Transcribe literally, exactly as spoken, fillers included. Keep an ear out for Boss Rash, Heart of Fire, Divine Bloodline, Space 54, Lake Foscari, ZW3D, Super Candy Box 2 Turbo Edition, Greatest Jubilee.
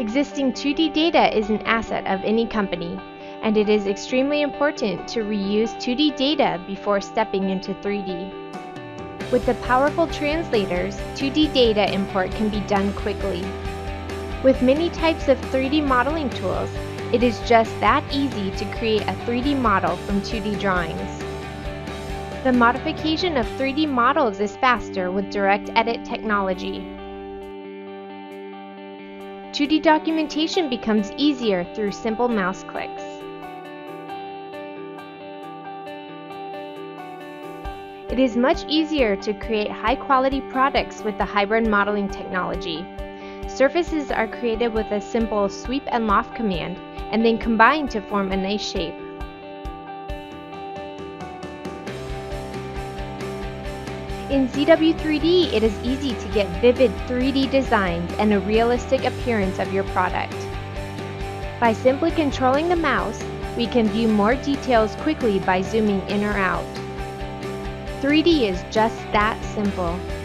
Existing two D data is an asset of any company, and it is extremely important to reuse two D data before stepping into three D. With the powerful translators, two D data import can be done quickly. With many types of three D modeling tools, it is just that easy to create a three D model from two D drawings. The modification of three D models is faster with direct edit technology. two D documentation becomes easier through simple mouse clicks. It is much easier to create high-quality products with the hybrid modeling technology. Surfaces are created with a simple sweep and loft command, and then combined to form a nice shape. In Z W three D, it is easy to get vivid three D designs and a realistic appearance of your product. By simply controlling the mouse, we can view more details quickly by zooming in or out. three D is just that simple.